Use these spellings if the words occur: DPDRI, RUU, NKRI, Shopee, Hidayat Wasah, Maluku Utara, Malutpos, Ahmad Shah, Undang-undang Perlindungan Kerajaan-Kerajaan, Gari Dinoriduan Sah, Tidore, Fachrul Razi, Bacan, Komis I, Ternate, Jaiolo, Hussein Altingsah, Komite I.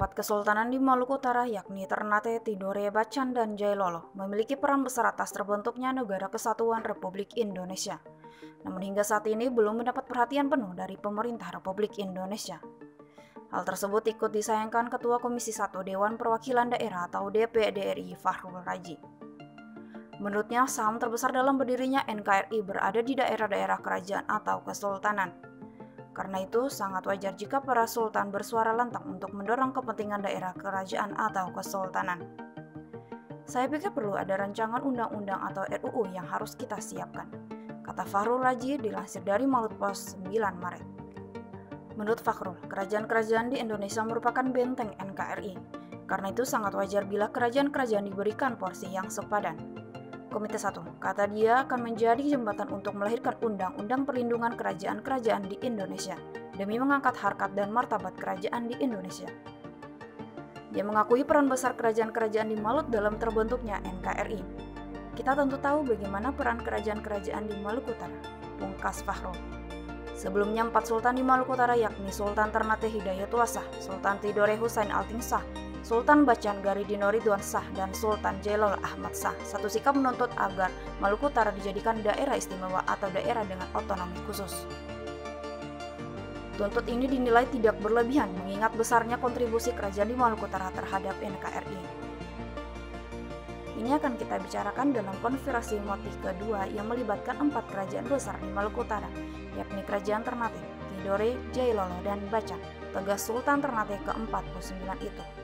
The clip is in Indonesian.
Keempat kesultanan di Maluku Utara yakni Ternate, Tidore, Bacan, dan Jaiolo memiliki peran besar atas terbentuknya Negara Kesatuan Republik Indonesia. Namun hingga saat ini belum mendapat perhatian penuh dari pemerintah Republik Indonesia. Hal tersebut ikut disayangkan Ketua Komisi 1 Dewan Perwakilan Daerah atau DPDRI Fachrul Razi. Menurutnya, saham terbesar dalam berdirinya NKRI berada di daerah-daerah kerajaan atau kesultanan. Karena itu, sangat wajar jika para sultan bersuara lantang untuk mendorong kepentingan daerah kerajaan atau kesultanan. Saya pikir perlu ada rancangan undang-undang atau RUU yang harus kita siapkan, kata Fachrul Razi dilansir dari Malutpos 9 Maret. Menurut Fachrul, kerajaan-kerajaan di Indonesia merupakan benteng NKRI. Karena itu sangat wajar bila kerajaan-kerajaan diberikan porsi yang sepadan. Komite 1, kata dia, akan menjadi jembatan untuk melahirkan undang-undang perlindungan kerajaan-kerajaan di Indonesia demi mengangkat harkat dan martabat kerajaan di Indonesia. Dia mengakui peran besar kerajaan-kerajaan di Malut dalam terbentuknya NKRI. Kita tentu tahu bagaimana peran kerajaan-kerajaan di Maluku Utara, pungkas Fachrul. Sebelumnya 4 sultan di Maluku Utara yakni Sultan Ternate Hidayat Wasah, Sultan Tidore Hussein Altingsah, Sultan Bacan Gari Dinoriduan Sah, dan Sultan Jaiolo Ahmad Shah satu sikap menuntut agar Maluku Utara dijadikan daerah istimewa atau daerah dengan otonomi khusus. Tuntut ini dinilai tidak berlebihan mengingat besarnya kontribusi kerajaan di Maluku Utara terhadap NKRI. Ini akan kita bicarakan dalam konspirasi motif kedua yang melibatkan 4 kerajaan besar di Maluku Utara, yakni Kerajaan Ternate, Tidore, Jaiolo, dan Bacan, tegas Sultan Ternate ke-49 itu.